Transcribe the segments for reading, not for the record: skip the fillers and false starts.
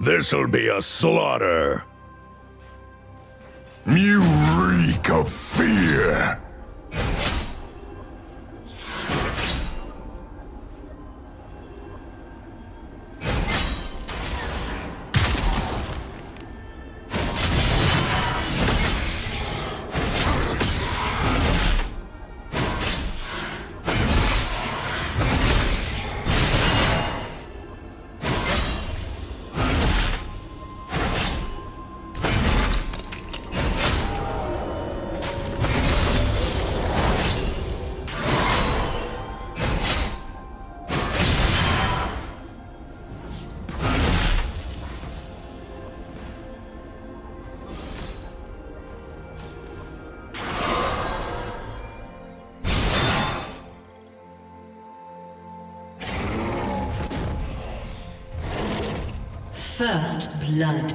This'll be a slaughter. You reek of fear! First blood.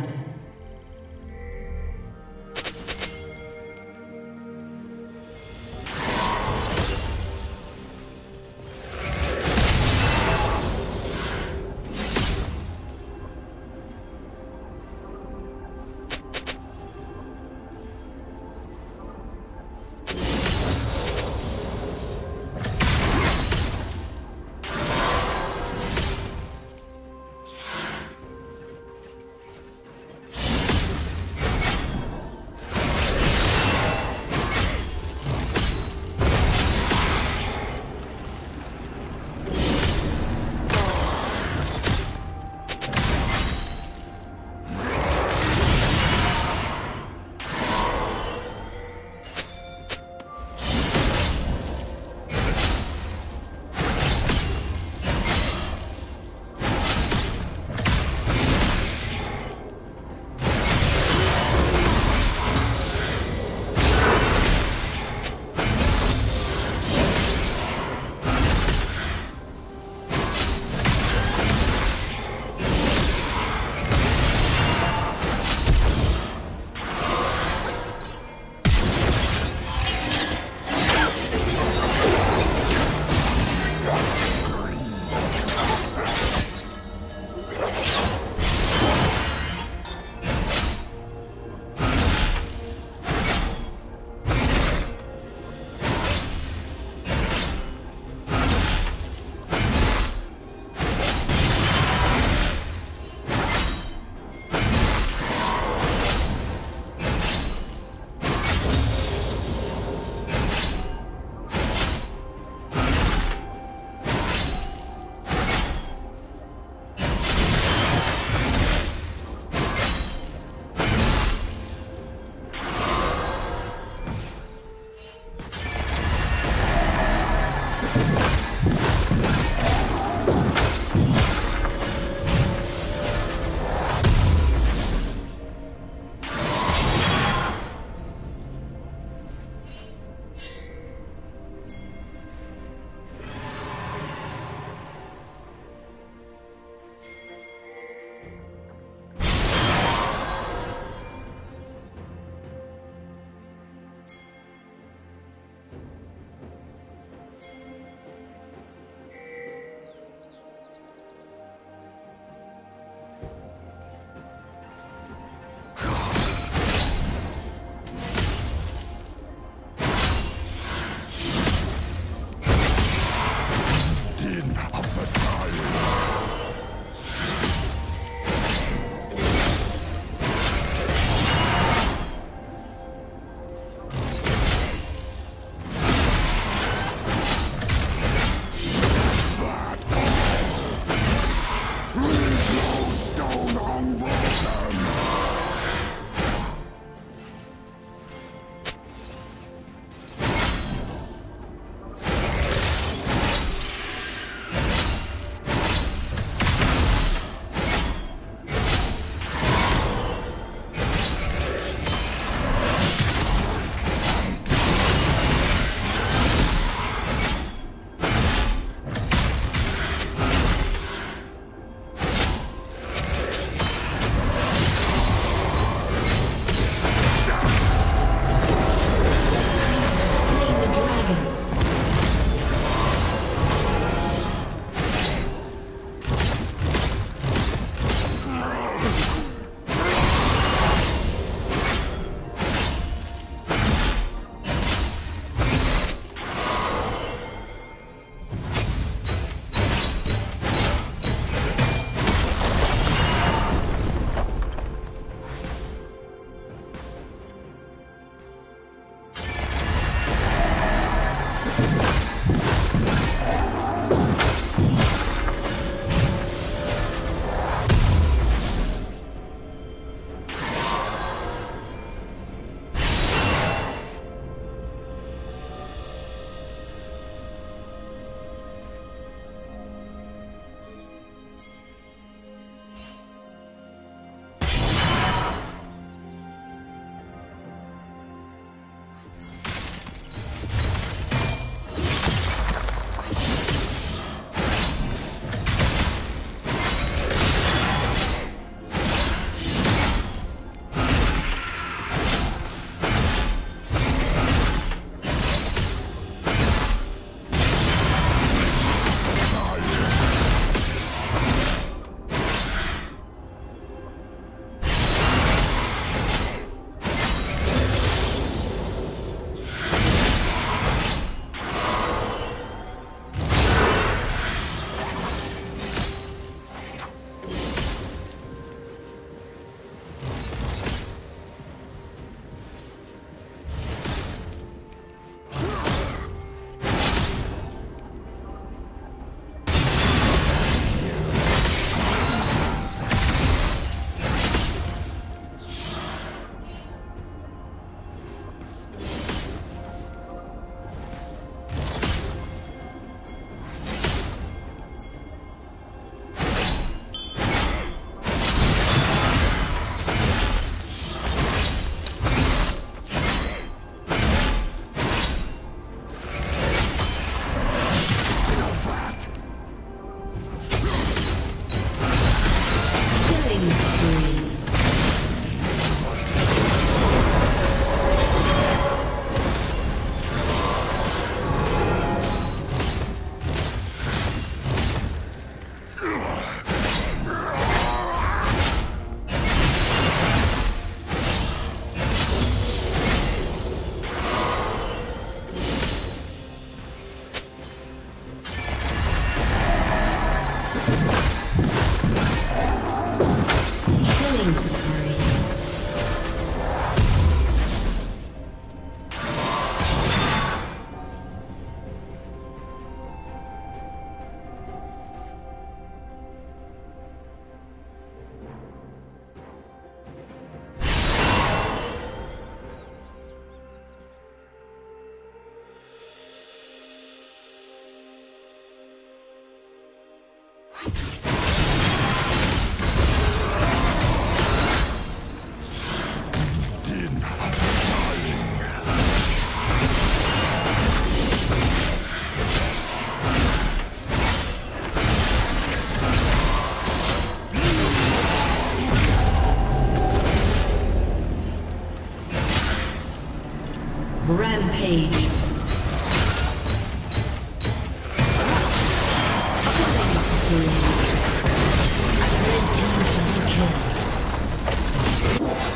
Rampage.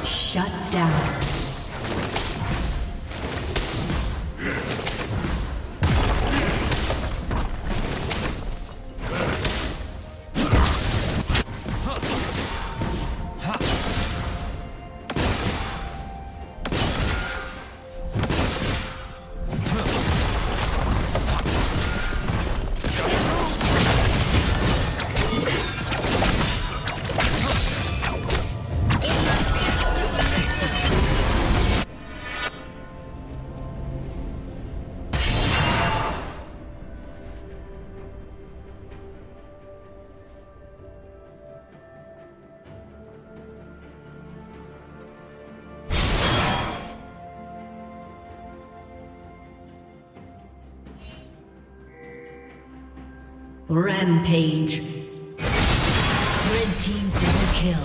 Shut down. Rampage. Red team double kill.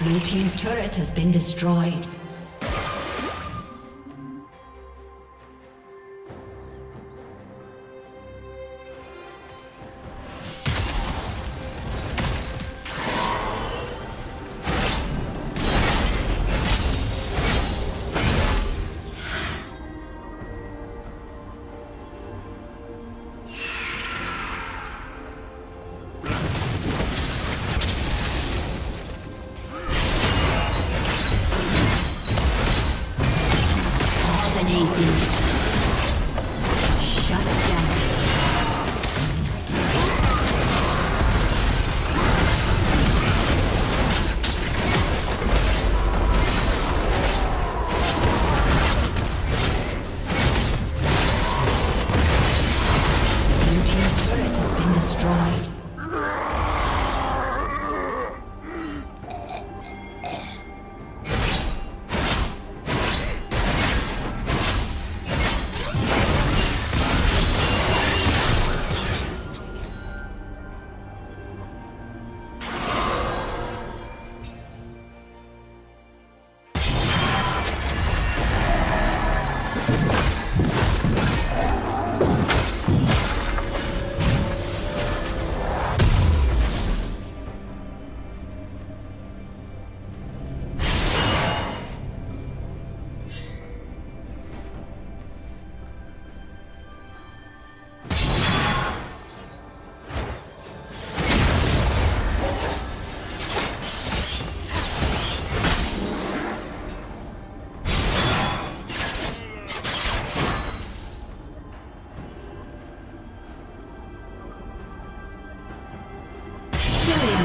Blue team's turret has been destroyed.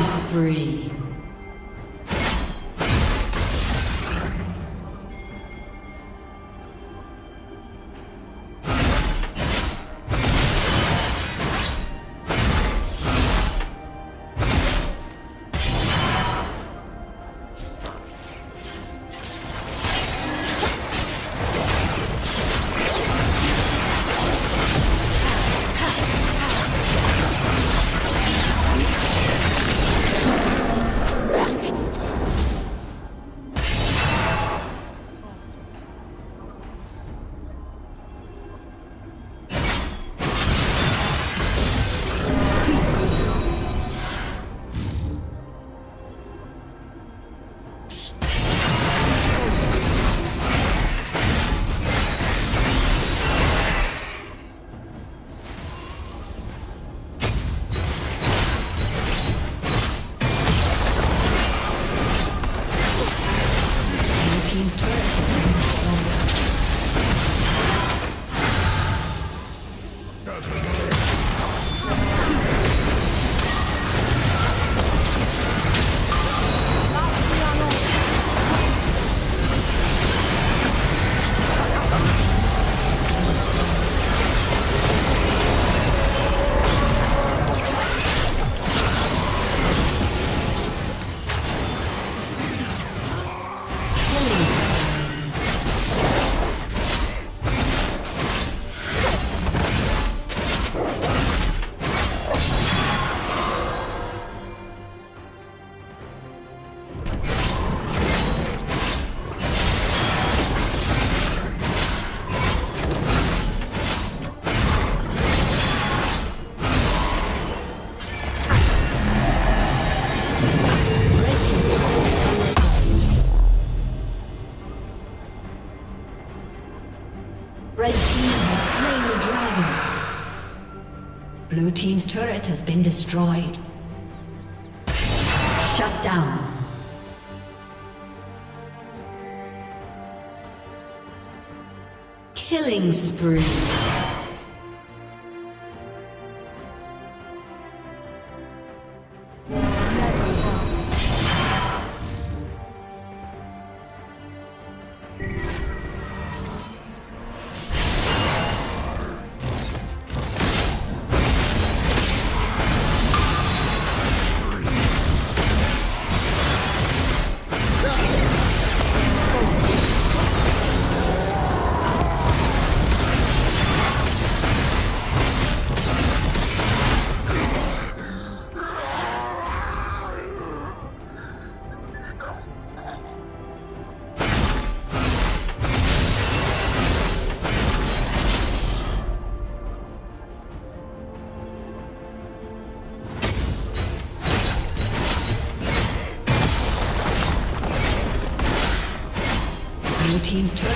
Spree. Red team has slain the dragon. Blue team's turret has been destroyed. Shut down. Killing spree. Team's turret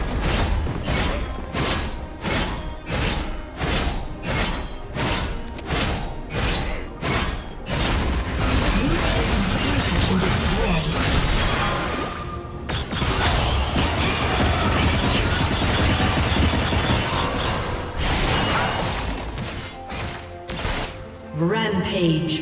Rampage.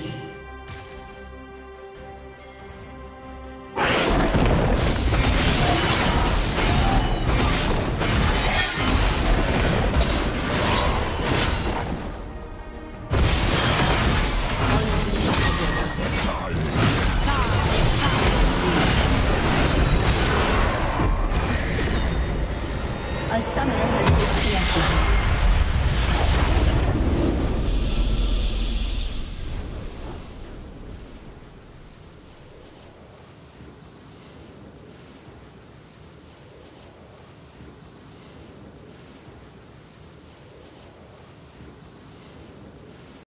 A summoner has disconnected.